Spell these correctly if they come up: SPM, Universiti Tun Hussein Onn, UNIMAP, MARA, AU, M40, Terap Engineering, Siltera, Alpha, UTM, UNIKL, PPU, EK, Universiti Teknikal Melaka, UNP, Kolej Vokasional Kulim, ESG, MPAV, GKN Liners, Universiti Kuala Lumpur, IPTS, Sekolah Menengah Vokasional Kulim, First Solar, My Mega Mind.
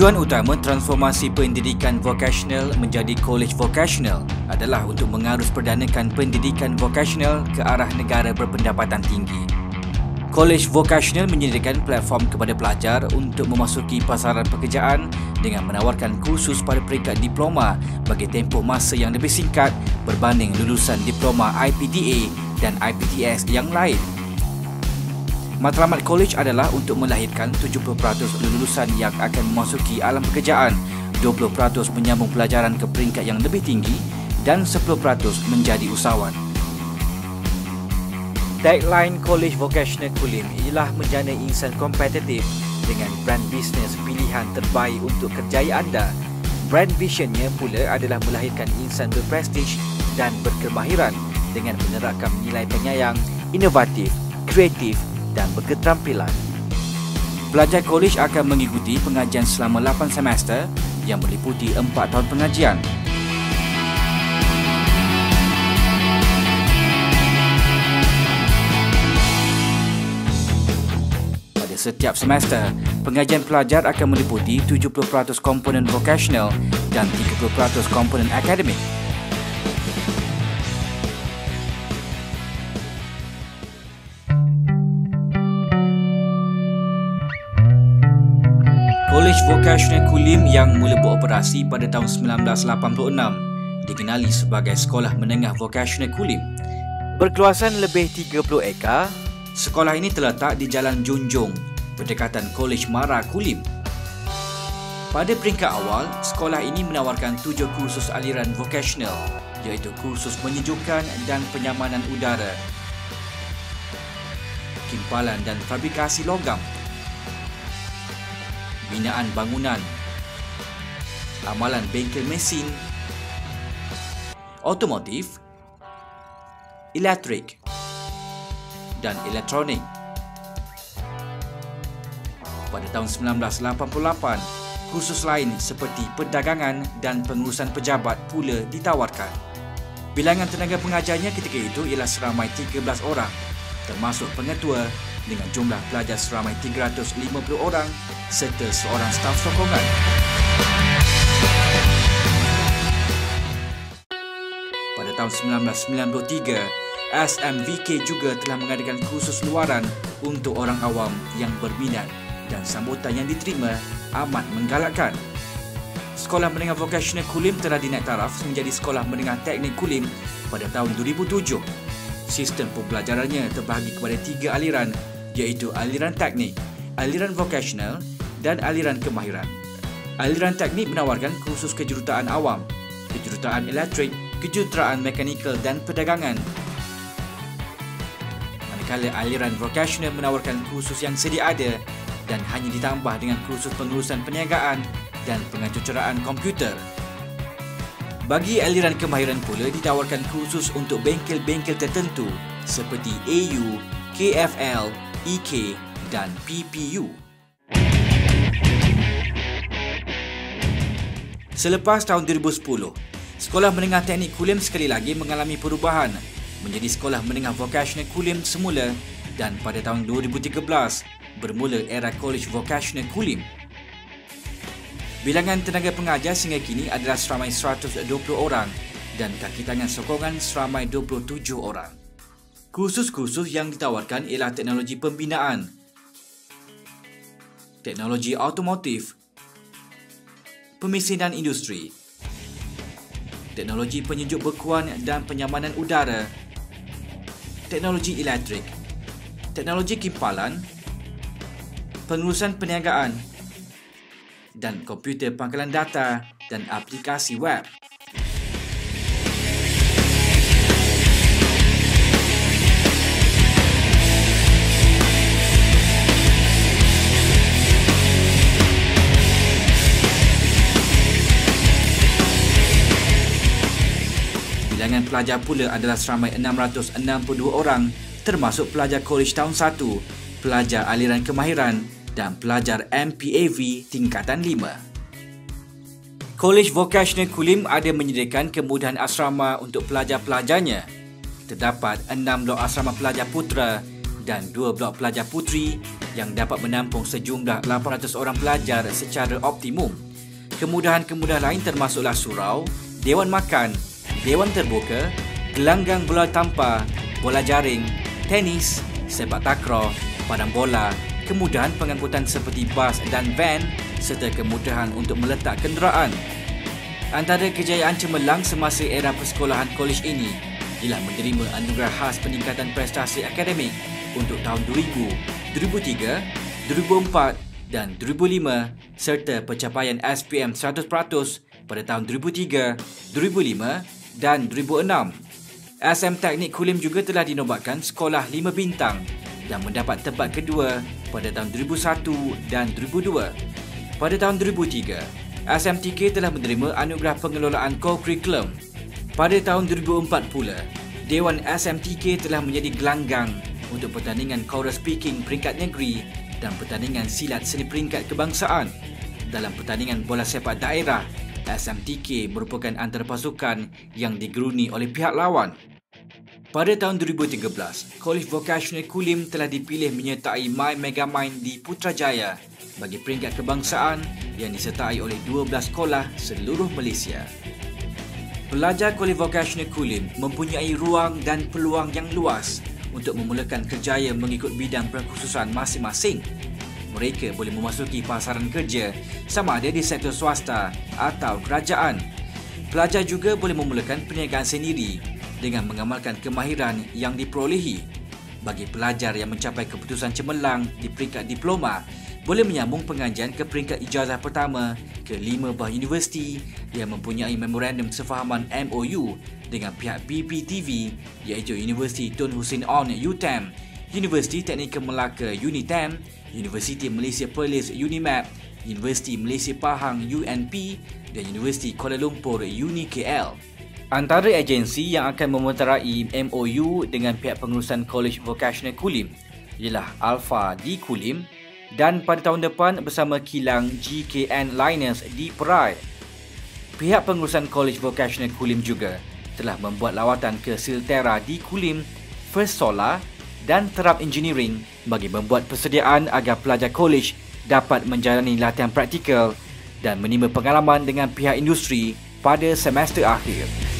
Tujuan utama transformasi pendidikan vokasional menjadi kolej vokasional adalah untuk mengarus perdanakan pendidikan vokasional ke arah negara berpendapatan tinggi. Kolej vokasional menyediakan platform kepada pelajar untuk memasuki pasaran pekerjaan dengan menawarkan kursus pada peringkat diploma bagi tempoh masa yang lebih singkat berbanding lulusan diploma IPTA dan IPTS yang lain. Matlamat kolej adalah untuk melahirkan 70% lulusan yang akan memasuki alam pekerjaan, 20% menyambung pelajaran ke peringkat yang lebih tinggi dan 10% menjadi usahawan. Tagline Kolej Vokasional Kulim ialah menjana insan kompetitif dengan brand bisnes pilihan terbaik untuk kerjaya anda. Brand visionnya pula adalah melahirkan insan berprestij dan berkemahiran dengan menerapkan nilai penyayang, inovatif, kreatif dan berketerampilan. Pelajar kolej akan mengikuti pengajian selama 8 semester yang meliputi 4 tahun pengajian. Setiap semester, pengajian pelajar akan meliputi 70% komponen vokasional dan 30% komponen akademik. Kolej Vokasional Kulim yang mula beroperasi pada tahun 1986 dikenali sebagai Sekolah Menengah Vokasional Kulim. Berkeluasan lebih 30 ekar, sekolah ini terletak di Jalan Junjung, berdekatan Kolej MARA Kulim. Pada peringkat awal, sekolah ini menawarkan 7 kursus aliran vokasional, iaitu kursus penyejukan dan penyamanan udara, kimpalan dan fabrikasi logam, binaan bangunan, amalan bengkel mesin, otomotif, elektrik dan elektronik. Pada tahun 1988, kursus lain seperti perdagangan dan pengurusan pejabat pula ditawarkan. Bilangan tenaga pengajarnya ketika itu ialah seramai 13 orang, termasuk pengetua dengan jumlah pelajar seramai 350 orang serta seorang staf sokongan. Pada tahun 1993, SMVK juga telah mengadakan kursus luaran untuk orang awam yang berminat dan sambutan yang diterima amat menggalakkan. Sekolah Menengah Vokasional Kulim telah dinaik taraf menjadi Sekolah Menengah Teknik Kulim pada tahun 2007. Sistem pembelajarannya terbahagi kepada 3 aliran, iaitu aliran teknik, aliran vokasional dan aliran kemahiran. Aliran teknik menawarkan kursus kejuruteraan awam, kejuruteraan elektrik, kejuruteraan mekanikal dan perdagangan. Kala aliran vokasional menawarkan kursus yang sedia ada dan hanya ditambah dengan kursus pengurusan perniagaan dan pengajuceraan komputer. Bagi aliran kemahiran pula ditawarkan kursus untuk bengkel-bengkel tertentu seperti AU, KFL, EK dan PPU. Selepas tahun 2010, Sekolah Menengah Teknik Kulim sekali lagi mengalami perubahan menjadi Sekolah Menengah Vokasional Kulim semula dan pada tahun 2013 bermula era Kolej Vokasional Kulim. Bilangan tenaga pengajar sehingga kini adalah seramai 120 orang dan kaki tangan sokongan seramai 27 orang. Kursus-kursus yang ditawarkan ialah teknologi pembinaan, teknologi automotif, pemesinan industri, teknologi penyejuk bekuan dan penyamanan udara, teknologi elektrik, teknologi kimpalan, pengurusan perniagaan dan komputer pangkalan data dan aplikasi web. Bilangan pelajar pula adalah seramai 662 orang, termasuk pelajar kolej tahun 1, pelajar aliran kemahiran dan pelajar MPAV tingkatan 5. Kolej Vokasional Kulim ada menyediakan kemudahan asrama untuk pelajar-pelajarnya. Terdapat 6 blok asrama pelajar putera dan 2 blok pelajar puteri yang dapat menampung sejumlah 800 orang pelajar secara optimum. Kemudahan-kemudahan lain termasuklah surau, dewan makan, dewan terbuka, gelanggang bola tampar, bola jaring, tenis, sepak takraw, padang bola, kemudahan pengangkutan seperti bas dan van serta kemudahan untuk meletak kenderaan. Antara kejayaan cemerlang semasa era persekolahan kolej ini ialah menerima anugerah khas peningkatan prestasi akademik untuk tahun 2000, 2003, 2004 dan 2005 serta pencapaian SPM 100% pada tahun 2003, 2005 dan 2006. SM Teknik Kulim juga telah dinobatkan Sekolah 5 Bintang dan mendapat tempat kedua pada tahun 2001 dan 2002. Pada tahun 2003, SMTK telah menerima anugerah pengelolaan kokurikulum. Pada tahun 2004 pula, Dewan SMTK telah menjadi gelanggang untuk pertandingan Choral Speaking peringkat negeri dan pertandingan silat seni peringkat kebangsaan. Dalam pertandingan bola sepak daerah, SMTK merupakan antara pasukan yang digeruni oleh pihak lawan. Pada tahun 2013, Kolej Vokasional Kulim telah dipilih menyertai My Mega Mind di Putrajaya bagi peringkat kebangsaan yang disertai oleh 12 sekolah seluruh Malaysia. Pelajar Kolej Vokasional Kulim mempunyai ruang dan peluang yang luas untuk memulakan kerjaya mengikut bidang perkhususan masing-masing. Mereka boleh memasuki pasaran kerja sama ada di sektor swasta atau kerajaan. Pelajar juga boleh memulakan perniagaan sendiri dengan mengamalkan kemahiran yang diperolehi. Bagi pelajar yang mencapai keputusan cemerlang di peringkat diploma, boleh menyambung pengajian ke peringkat ijazah pertama ke 5 buah universiti yang mempunyai memorandum sefahaman MOU dengan pihak BPTV iaitu Universiti Tun Hussein Onn (UTM), Universiti Teknikal Melaka (UNITAM), Universiti Malaysia Perlis (UNIMAP), Universiti Malaysia Pahang (UNP) dan Universiti Kuala Lumpur (UNIKL). Antara agensi yang akan memeterai MOU dengan pihak pengurusan Kolej Vokasional Kulim ialah Alpha di Kulim dan pada tahun depan bersama kilang GKN Liners di Perai. Pihak pengurusan Kolej Vokasional Kulim juga telah membuat lawatan ke Siltera di Kulim, First Solar dan Terap Engineering bagi membuat persediaan agar pelajar kolej dapat menjalani latihan praktikal dan menimba pengalaman dengan pihak industri pada semester akhir.